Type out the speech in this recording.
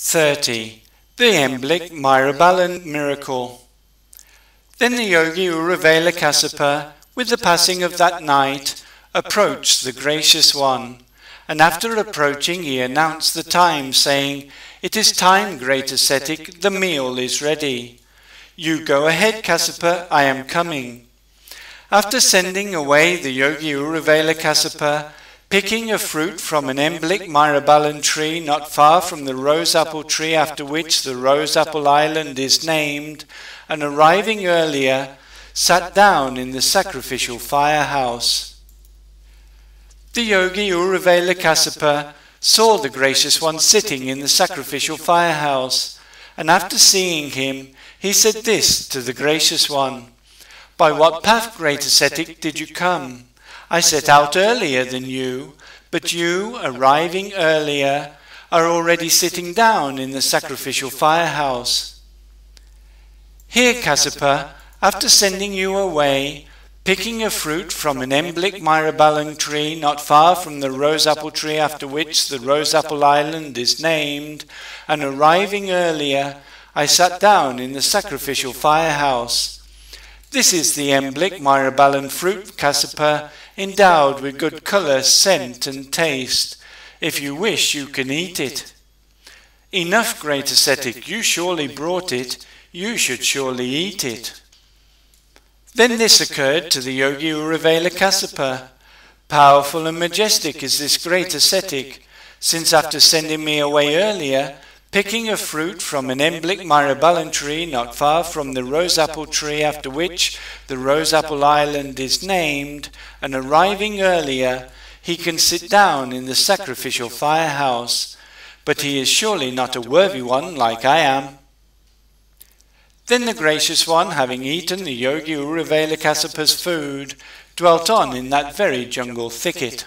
30. The Emblic Myrobalan Miracle. Then the yogi Uruvela Kassapa, with the passing of that night, approached the Gracious One, and after approaching he announced the time, saying, "It is time, great ascetic, the meal is ready." "You go ahead, Kassapa, I am coming." After sending away the yogi Uruvela Kassapa, picking a fruit from an Emblic Myrobalan tree not far from the rose apple tree after which the rose apple island is named, and arriving earlier, sat down in the sacrificial firehouse. The yogi Uruvela Kassapa saw the Gracious One sitting in the sacrificial firehouse, and after seeing him, he said this to the Gracious One, "By what path, great ascetic, did you come? I set out earlier than you, but you, arriving earlier, are already sitting down in the sacrificial firehouse. Here, Kassapa, after sending you away, picking a fruit from an Emblic Myrobalan tree not far from the rose apple tree after which the rose apple island is named, and arriving earlier, I sat down in the sacrificial firehouse. This is the Emblic Myrobalan fruit, Kassapa, endowed with good colour, scent and taste. If you wish, you can eat it." "Enough, great ascetic, you surely brought it. You should surely eat it." Then this occurred to the yogi Uruvela Kassapa. "Powerful and majestic is this great ascetic, since after sending me away earlier, picking a fruit from an Emblic Myrobalan tree not far from the rose apple tree after which the rose apple island is named, and arriving earlier, he can sit down in the sacrificial firehouse, but he is surely not a worthy one like I am." Then the Gracious One, having eaten the yogi Uruvela Kassapa's food, dwelt on in that very jungle thicket.